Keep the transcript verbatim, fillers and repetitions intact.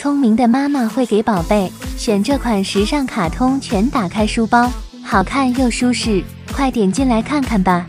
聪明的妈妈会给宝贝选这款时尚卡通全打开书包，好看又舒适，快点进来看看吧。